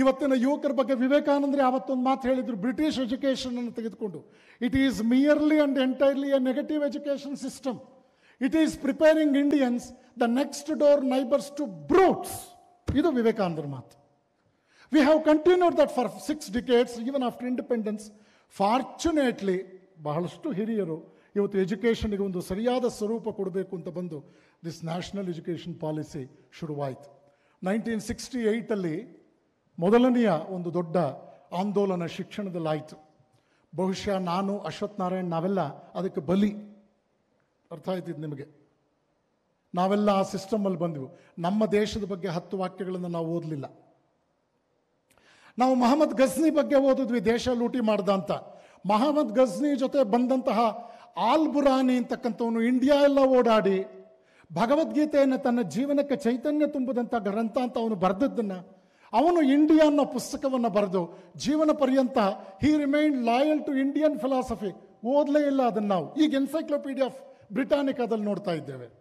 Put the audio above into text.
ಇವತ್ತಿನ ಯುವಕರ ಬಗ್ಗೆ ವಿವೇಕಾನಂದರು ಯಾವತ್ತೊಂದು ಮಾತು ಹೇಳಿದರು, ಬ್ರಿಟಿಷ್ ಎಜುಕೇಷನನ್ನು ತೆಗೆದುಕೊಂಡು, it is merely and entirely a negative education system. It is preparing Indians the next door neighbours to brutes. ಇದು ವಿವೇಕಾನಂದರ ಮಾತು. We have continued that for 6 decades, even after independence. Fortunately, ಬಹಳಷ್ಟು ಹಿರಿಯರು ಇವತ್ತು ಎಜುಕೇಷನ್ಗೆ ಒಂದು ಸರಿಯಾದ ಸ್ವರೂಪ ಕೊಡಬೇಕು ಅಂತ ಬಂದು ದಿಸ್ ನ್ಯಾಷನಲ್ ಎಜುಕೇಷನ್ ಪಾಲಿಸಿ ಶುರುವಾಯಿತು. 1968 ಮೊದಲನೆಯ ಒಂದು ದೊಡ್ಡ ಆಂದೋಲನ ಶಿಕ್ಷಣದಲ್ಲಾಯಿತು. ಬಹುಶಃ ನಾನು, ಅಶ್ವಥ್ ನಾರಾಯಣ್, ನಾವೆಲ್ಲ ಅದಕ್ಕೆ ಬಲಿ. ಅರ್ಥ ಆಯ್ತಿದ್ದು ನಿಮಗೆ? ನಾವೆಲ್ಲ ಆ ಸಿಸ್ಟಮಲ್ಲಿ ಬಂದೆವು. ನಮ್ಮ ದೇಶದ ಬಗ್ಗೆ 10 ವಾಕ್ಯಗಳನ್ನು ನಾವು ಓದಲಿಲ್ಲ. ನಾವು ಮೊಹಮ್ಮದ್ ಘಜನಿ ಬಗ್ಗೆ ಓದಿದ್ವಿ, ದೇಶ ಲೂಟಿ ಮಾಡ್ದ ಅಂತ. ಮೊಹಮ್ಮದ್ ಘಜನಿ ಜೊತೆ ಬಂದಂತಹ ಆಲ್ ಬಿರೂನಿ ಅಂತಕ್ಕಂಥವನು ಇಂಡಿಯಾ ಎಲ್ಲ ಓಡಾಡಿ ಭಗವದ್ಗೀತೆಯನ್ನು ತನ್ನ ಜೀವನಕ್ಕೆ ಚೈತನ್ಯ ತುಂಬಿದಂಥ ಗ್ರಂಥ ಅಂತ ಅವನು ಬರೆದದ್ದನ್ನು, ಅವನು ಇಂಡಿಯಾ ಅನ್ನೋ ಪುಸ್ತಕವನ್ನು ಬರೆದು ಜೀವನ ಪರ್ಯಂತ he remain loyal to Indian philosophy. ಓದಲೇ ಇಲ್ಲ ಅದನ್ನು ನಾವು. ಈಗ ಎನ್ಸೈಕ್ಲೋಪೀಡಿಯಾ ಆಫ್ ಬ್ರಿಟಾನಿಕಾದಲ್ಲಿ ನೋಡ್ತಾ ಇದ್ದೇವೆ.